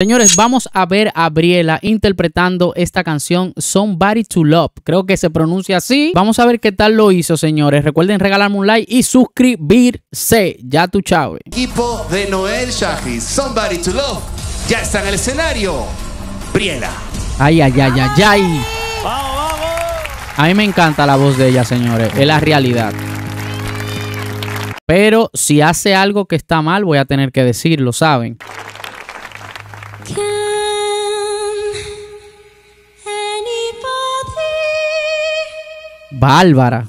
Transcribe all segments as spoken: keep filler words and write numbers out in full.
Señores, vamos a ver a Briela interpretando esta canción Somebody to Love. Creo que se pronuncia así. Vamos a ver qué tal lo hizo, señores. Recuerden regalarme un like y suscribirse. Ya tú, Chávez. Equipo de Noel Chávez, Somebody to Love. Ya está en el escenario, Briela. Ay, ay, ay, ay, ay. Vamos, vamos. A mí me encanta la voz de ella, señores. Es la realidad. Pero si hace algo que está mal, voy a tener que decirlo, ¿saben? Bárbara.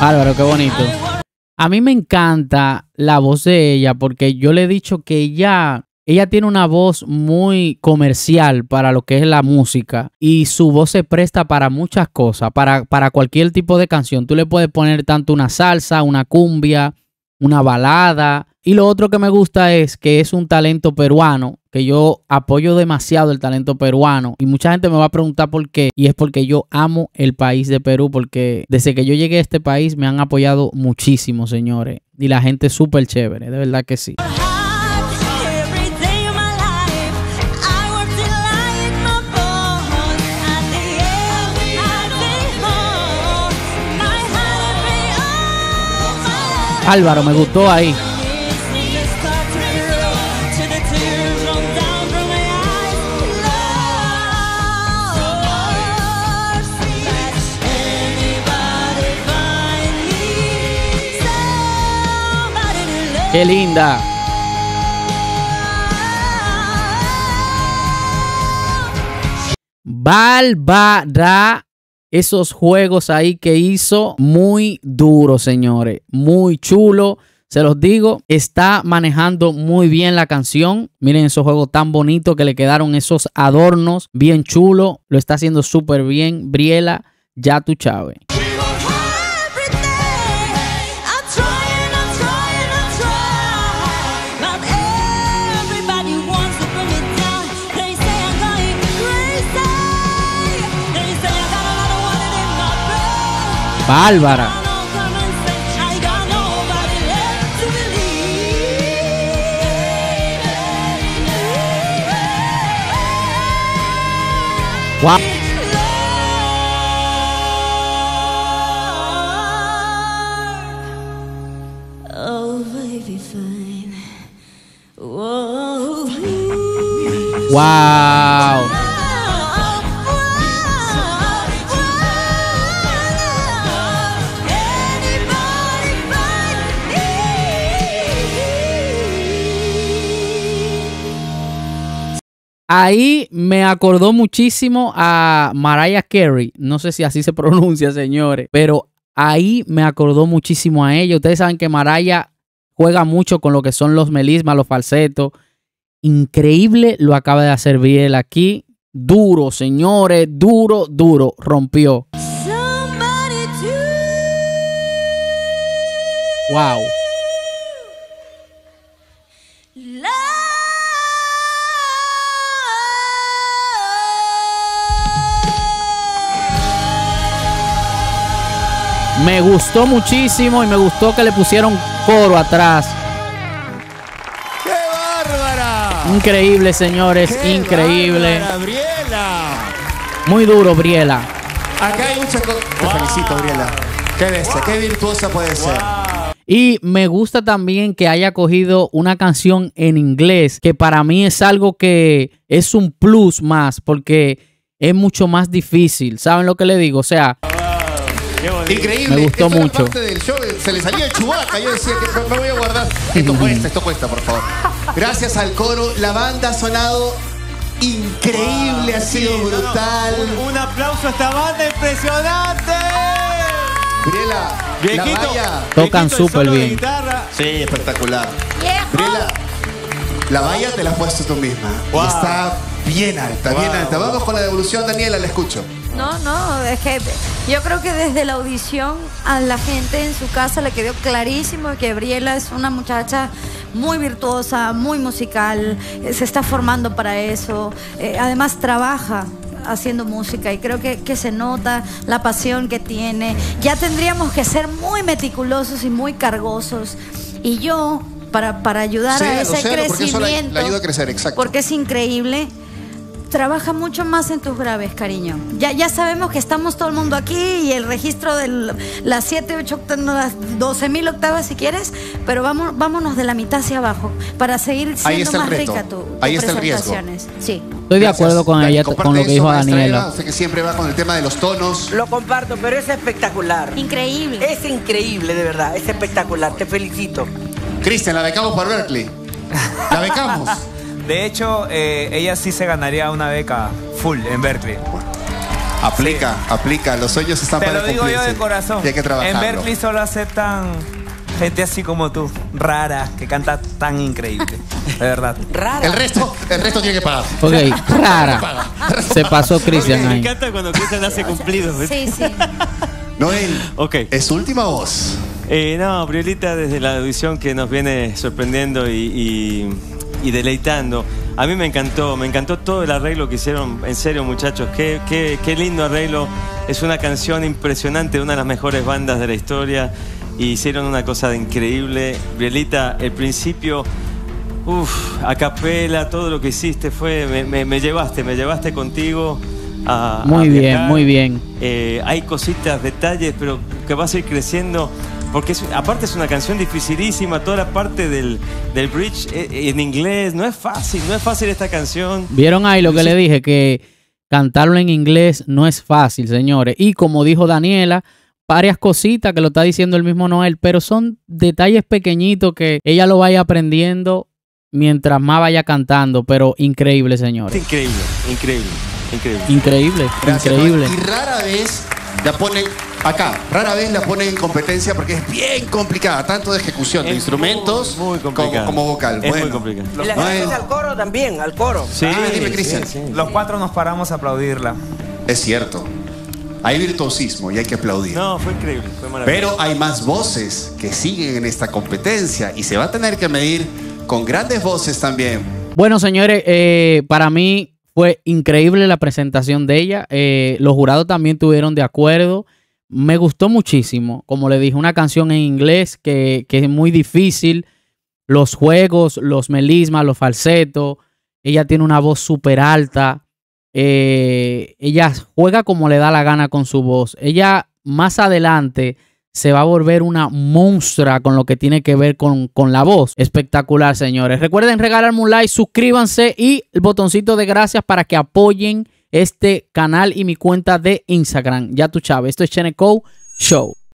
Álvaro, qué bonito. A mí me encanta la voz de ella porque yo le he dicho que ella, ella tiene una voz muy comercial para lo que es la música y su voz se presta para muchas cosas, para, para cualquier tipo de canción. Tú le puedes poner tanto una salsa, una cumbia, una balada. Y lo otro que me gusta es que es un talento peruano, que yo apoyo demasiado el talento peruano. Y mucha gente me va a preguntar por qué. Y es porque yo amo el país de Perú, porque desde que yo llegué a este país me han apoyado muchísimo, señores. Y la gente es súper chévere, de verdad que sí. Álvaro, me gustó ahí. ¡Qué linda! Bárbara, esos juegos ahí que hizo, muy duro, señores, muy chulo. Se los digo, está manejando muy bien la canción. Miren esos juegos tan bonitos que le quedaron, esos adornos, bien chulo. Lo está haciendo súper bien, Briela, ya tú, Chávez. Bárbara. Wow. Wow. Ahí me acordó muchísimo a Mariah Carey. No sé si así se pronuncia, señores. Pero ahí me acordó muchísimo a ella. Ustedes saben que Mariah juega mucho con lo que son los melismas, los falsetos. Increíble lo acaba de hacer Briela aquí. Duro, señores. Duro, duro. Rompió. Wow. Me gustó muchísimo y me gustó que le pusieron coro atrás. ¡Qué bárbara! Increíble, señores, qué increíble. Bárbara, Briela. Muy duro, Briela. Acá hay muchas cosas. Te felicito, Briela. Qué bestia, qué virtuosa puede ser. Y me gusta también que haya cogido una canción en inglés, que para mí es algo que es un plus más, porque es mucho más difícil. ¿Saben lo que le digo? O sea... Increíble, me gustó esto mucho. Parte del show, se le salía el Chubaca. Yo decía que me voy a guardar. Esto cuesta, esto cuesta, por favor. Gracias al coro, la banda ha sonado increíble, wow, ha sido sí, brutal. No, no. Un, un aplauso a esta banda impresionante. Briela, viejito, la valla. Tocan súper bien. Sí, espectacular. Yeah. Briela, la valla te la has puesto tú misma. Wow. Y está bien alta, wow, bien alta. Vamos con la devolución, Daniela, la escucho. No, no, es que yo creo que desde la audición a la gente en su casa le quedó clarísimo que Briela es una muchacha muy virtuosa, muy musical, se está formando para eso, eh, además trabaja haciendo música y creo que, que se nota la pasión que tiene. Ya tendríamos que ser muy meticulosos y muy cargosos y yo, para, para ayudar sí, a ese cero, crecimiento, porque eso la, la ayuda a crecer, exacto, porque es increíble. Trabaja mucho más en tus graves, cariño. Ya, ya sabemos que estamos todo el mundo aquí y el registro de las siete, ocho octavas, no, las doce mil octavas si quieres, pero vamos, vámonos de la mitad hacia abajo para seguir siendo más rica tu, tu Ahí está el riesgo. Sí. Estoy de acuerdo con ella, con lo que dijo Daniela. Usted que siempre va con el tema de los tonos. Lo comparto, pero es espectacular. Increíble. Es increíble, de verdad. Es espectacular. Te felicito. Cristian, la becamos para Berkeley. La becamos. De hecho, eh, ella sí se ganaría una beca full en Berkeley. Aplica, sí. aplica. Los sueños están para cumplirse. Te lo digo yo de corazón. Hay que trabajarlo. En Berkeley solo aceptan gente así como tú, rara, que canta tan increíble. De verdad. Rara. El resto, el resto tiene que pagar. Ok, rara. Se pasó Cristian okay. ahí. Me encanta cuando Cristian hace cumplidos. Sí, sí. Noel, okay. es su última voz. Eh, no, Brielita, desde la audición que nos viene sorprendiendo y... y... y deleitando. A mí me encantó, me encantó todo el arreglo que hicieron. En serio, muchachos, qué, qué, qué lindo arreglo. Es una canción impresionante, una de las mejores bandas de la historia. Y hicieron una cosa de increíble. Brielita, el principio, uff, a capela, todo lo que hiciste fue, me, me, me llevaste, me llevaste contigo. A, muy a bien, muy bien. Eh, hay cositas, detalles, pero que vas a ir creciendo. Porque es, aparte es una canción dificilísima, toda la parte del, del bridge en inglés, no es fácil, no es fácil esta canción. Vieron ahí lo que sí. le dije, que cantarlo en inglés no es fácil, señores. Y como dijo Daniela, varias cositas que lo está diciendo el mismo Noel, pero son detalles pequeñitos que ella lo vaya aprendiendo mientras más vaya cantando, pero increíble, señores. Increíble, increíble, increíble. Increíble, Gracias, increíble. Noel. Y rara vez la ponen... Acá, rara vez la ponen en competencia porque es bien complicada, tanto de ejecución de es instrumentos muy, muy como, como vocal. Es bueno, muy complicado. Y la canción al coro también, al coro. Sí, ah, dime, Cristian. Sí, sí, sí. Los cuatro nos paramos a aplaudirla. Es cierto. Hay virtuosismo y hay que aplaudir. No, fue increíble, fue maravilloso. Pero hay más voces que siguen en esta competencia y se va a tener que medir con grandes voces también. Bueno, señores, eh, para mí fue increíble la presentación de ella. Eh, los jurados también estuvieron de acuerdo. Me gustó muchísimo, como le dije, una canción en inglés que, que es muy difícil. Los juegos, los melismas, los falsetos. Ella tiene una voz súper alta. Eh, ella juega como le da la gana con su voz. Ella más adelante se va a volver una monstrua con lo que tiene que ver con, con la voz. Espectacular, señores. Recuerden regalarme un like, suscríbanse y el botoncito de gracias para que apoyen este canal y mi cuenta de Instagram. Ya tú sabes, esto es Cheneco Show.